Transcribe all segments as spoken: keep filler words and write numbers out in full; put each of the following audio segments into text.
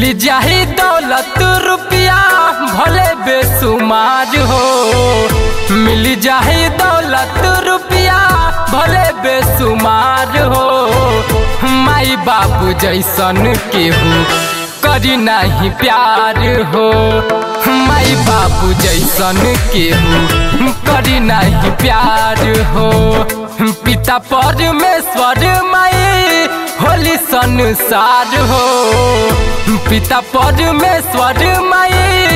मिल जाही दौलत रुपया भले बेसुमार हो, मिल जाही दौलत रुपया भले बेसुमार हो, माई बाबू जैसन केहू करी नहीं प्यार हो, माई बाबू जैसन केहू करी नहीं प्यार हो। पिता परमेश्वर माई होली संसार हो, पिता परमेश्वर माई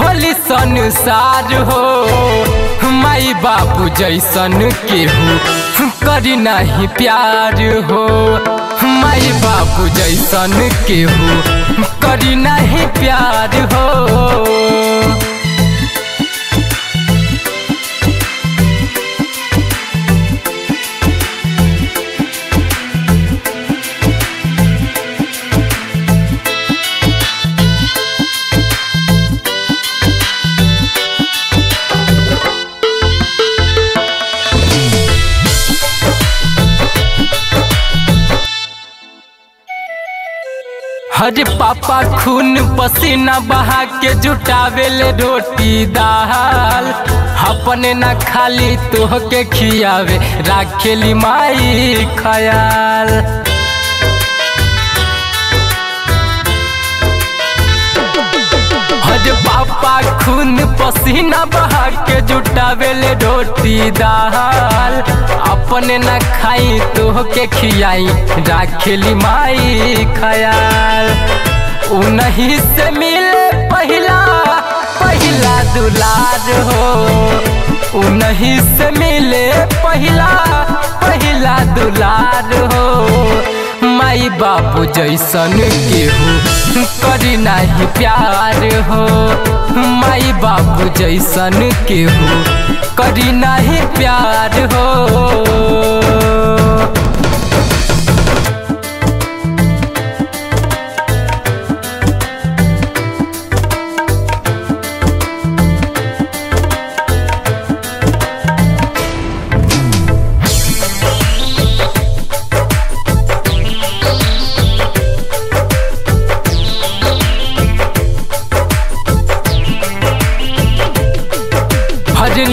होली संसार हो, माई बाबू जैसन केहू करी नहीं प्यार हो, माई बाबू जैसन केहू करी नहीं प्यार हो। अरे पापा खून पसीना बहा के जुटावेले रोटी दाल, अपने ना खाली तोह के खियावे राखेली माई खयाल। अरे पापा खून पसीना बहा के जुटावेले रोटी दाल, अपने ना खाई तोह के खियाई राखेली माई खयाल। उ नहीं से मिले पहिला पहिला दुलार हो, उ नहीं से मिले पहिला पहिला दुलार हो, माई बाबू जैसन केहू करी नहीं प्यार हो, माई बाबू जैसन केहू करी नहीं प्यार हो।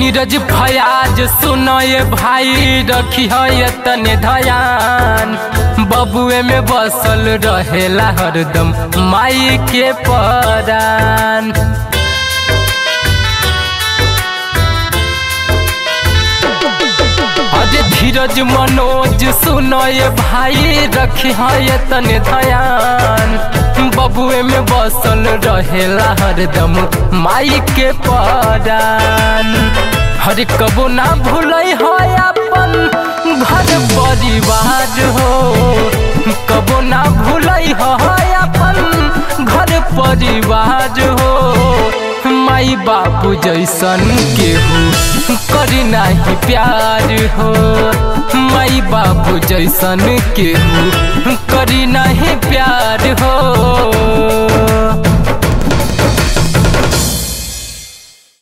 नीरज फयाज सुनये भाई रखी है तने ध्यान, बबुए में बसल रहेला हरदम माई के परान। धीरज मनोज सुनये भाई रखी है तने ध्यान, बबुए में बसल रहेला हरदम माई के परान। हर कबो ना भूलई हो अपन घर परिवार हो, कबो ना भूलई हो अपन घर परिवार हो, माई बाबू जैसन केहू करी नहीं प्यार हो, माई बाबू जैसन केहू करी नहीं प्यार।